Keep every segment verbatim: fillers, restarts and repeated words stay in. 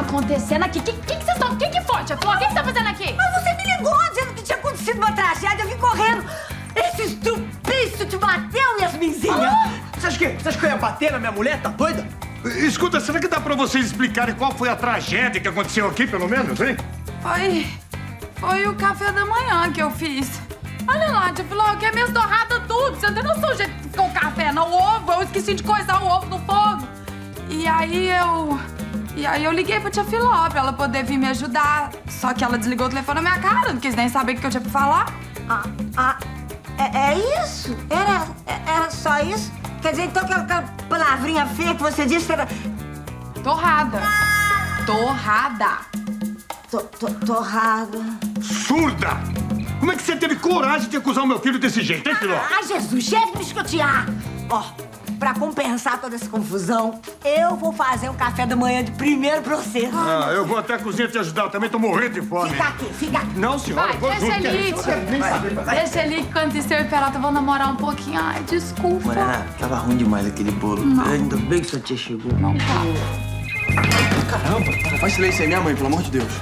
acontecendo aqui? O que que vocês estão... O que que foi, tia Flor? O que que você tá fazendo aqui? Mas você me ligou dizendo que tinha acontecido uma tragédia, eu vim correndo. Esse estupício te bateu, Yasminzinha? Ah? Você acha que, você acha que eu ia bater na minha mulher? Tá doida? Escuta, será que dá pra vocês explicarem qual foi a tragédia que aconteceu aqui, pelo menos, hein? Foi... Foi o café da manhã que eu fiz. Olha lá, tia Flor, eu queimei as torradas tudo. Você não tem noção do jeito que ficou o café, não. O ovo, eu esqueci de coisar o ovo no fogo. E aí eu... E aí eu liguei pra tia Filó pra ela poder vir me ajudar. Só que ela desligou o telefone na minha cara, não quis nem saber o que eu tinha pra falar. Ah, ah, é, é isso? Era, era só isso? Quer dizer, então aquela, aquela palavrinha feia que você disse era... Torrada. Ah! Torrada. To, to, torrada. Surda! Como é que você teve coragem de acusar o meu filho desse jeito, hein, Filó? Ah, Jesus, chefe me escotear! Ó... Oh. Pra compensar toda essa confusão, eu vou fazer um café da manhã de primeiro pra você. Ah, eu vou até a cozinha te ajudar, eu também tô morrendo de fome. Fica aqui, fica aqui. Não, senhora, vai, eu vou junto. Deixa Deixa ali que quando você e o Pelota vão namorar um pouquinho. Ai, desculpa. Marina, tava ruim demais aquele bolo. Não. Ainda bem que sua tia chegou. Não tá. Caramba, não faz silêncio aí, minha mãe, pelo amor de Deus.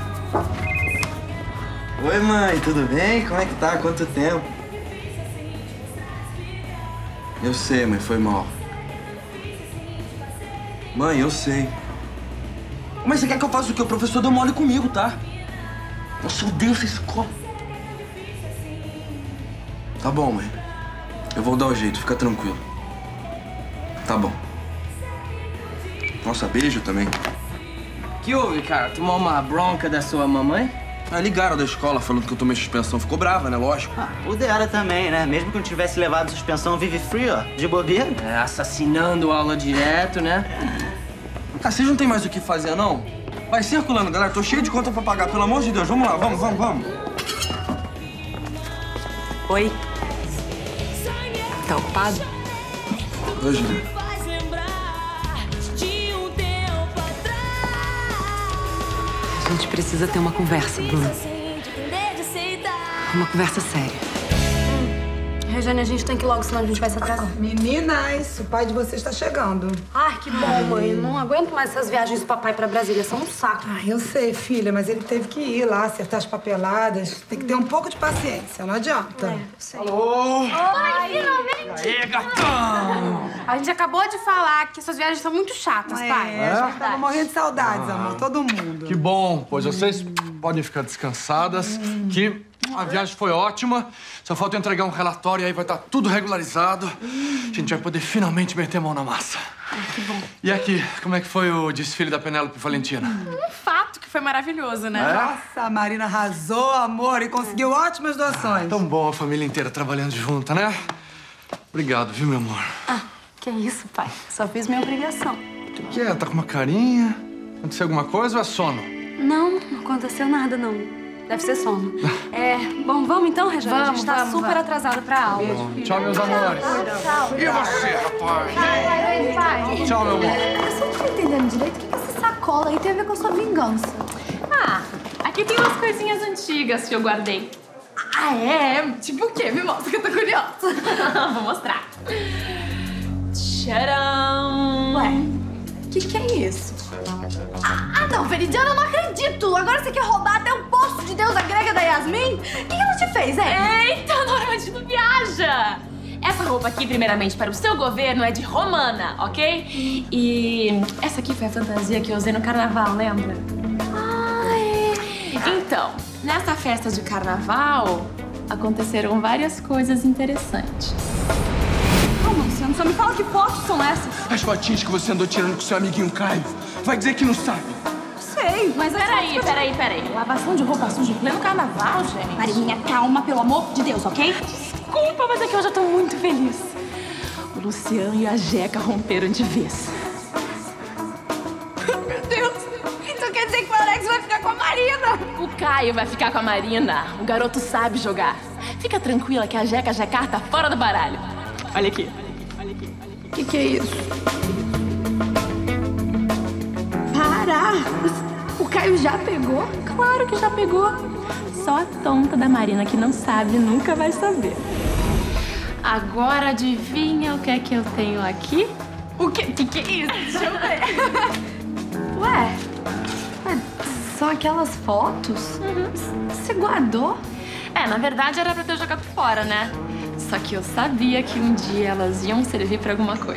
Oi, mãe, tudo bem? Como é que tá? Quanto tempo? Eu sei, mãe, foi mal. Mãe, eu sei. Mas você quer que eu faça o quê? O professor deu mole comigo, tá? Nossa, eu odeio essa escola. Tá bom, mãe. Eu vou dar o jeito, fica tranquilo. Tá bom. Nossa, beijo também. Que houve, cara? Tomou uma bronca da sua mamãe? Ah, ligaram da escola falando que eu tomei suspensão. Ficou brava, né? Lógico. Ah, o dela também, né? Mesmo que não tivesse levado suspensão, vive free, ó. De bobeira. É, assassinando aula direto, né? Cara, vocês não tem mais o que fazer, não? Vai circulando, galera. Tô cheio de conta pra pagar. Pelo amor de Deus. Vamos lá. Vamos, vamos, vamos. Oi. Tá ocupado? Oi, Julia. A gente precisa ter uma conversa, Bruna. Uma conversa séria. Hum. Regiane, a gente tem que ir logo, senão a gente vai se atrasar. Meninas, o pai de vocês tá chegando. Ai, que bom, Ai. mãe. Não aguento mais essas viagens do papai pra Brasília. São um saco. Ah, eu sei, filha, mas ele teve que ir lá, acertar as papeladas. Tem que ter um pouco de paciência, não adianta. É, eu sei. Alô? Oi, finalmente! Aê, gatão! A gente acabou de falar que suas viagens são muito chatas, é, pai. É, a gente tava morrendo de saudades, ah, amor. Todo mundo. Que bom, pois vocês hum. podem ficar descansadas, hum. que a viagem foi ótima. Só falta eu entregar um relatório e aí vai estar tudo regularizado. Hum. A gente vai poder finalmente meter a mão na massa. Ai, que bom. E aqui, como é que foi o desfile da Penélope Valentina? Um fato que foi maravilhoso, né? É? Nossa, a Marina arrasou, amor, e conseguiu ótimas doações. Ah, tão bom a família inteira trabalhando junta, né? Obrigado, viu, meu amor? Ah. Que isso, pai? Só fiz minha obrigação. O que é? Tá com uma carinha? Aconteceu alguma coisa ou é sono? Não, não aconteceu nada, não. Deve ser sono. É... Bom, vamos então, Regiane? Vamos, a gente tá vamos, super vamos. atrasada pra aula. Beijo, filho. Tchau, meus amores. Tchau. E você, rapaz? Tchau, pai. Tchau, meu amor. Eu só não tô entendendo direito o que essa sacola aí tem a ver com a sua vingança. Ah, aqui tem umas coisinhas antigas que eu guardei. Ah, é? Tipo o quê? Me mostra que eu tô curiosa. Vou mostrar. Tcharam! Ué, o que que é isso? Ah, não, Veridiana, eu não acredito! Agora você quer roubar até o poço de deusa grega da Yasmin? O que que ela te fez, é? Eita, Norma, viaja! Essa roupa aqui, primeiramente, para o seu governo, é de romana, ok? E essa aqui foi a fantasia que eu usei no carnaval, lembra? Ah, é. Então, nessa festa de carnaval, aconteceram várias coisas interessantes. Luciano, só me fala que fotos são essas. As fotinhas que você andou tirando com seu amiguinho Caio. Vai dizer que não sabe. Não sei, mas... Peraí, peraí, peraí. Lavação de roupa suja em pleno carnaval, gente. Marinha, calma, pelo amor de Deus, ok? Desculpa, mas é que hoje eu tô muito feliz. O Luciano e a Jeca romperam de vez. Meu Deus. Então quer dizer que o Alex vai ficar com a Marina. O Caio vai ficar com a Marina. O garoto sabe jogar. Fica tranquila que a Jeca Jecar tá fora do baralho. Olha aqui. O que que é isso? Para! O Caio já pegou? Claro que já pegou. Só a tonta da Marina que não sabe, nunca vai saber. Agora adivinha o que é que eu tenho aqui? O que que, que é isso? Deixa eu ver. Ué? Ué, são aquelas fotos? Uhum. Você guardou? É, na verdade era pra ter jogado fora, né? Só que eu sabia que um dia elas iam servir pra alguma coisa.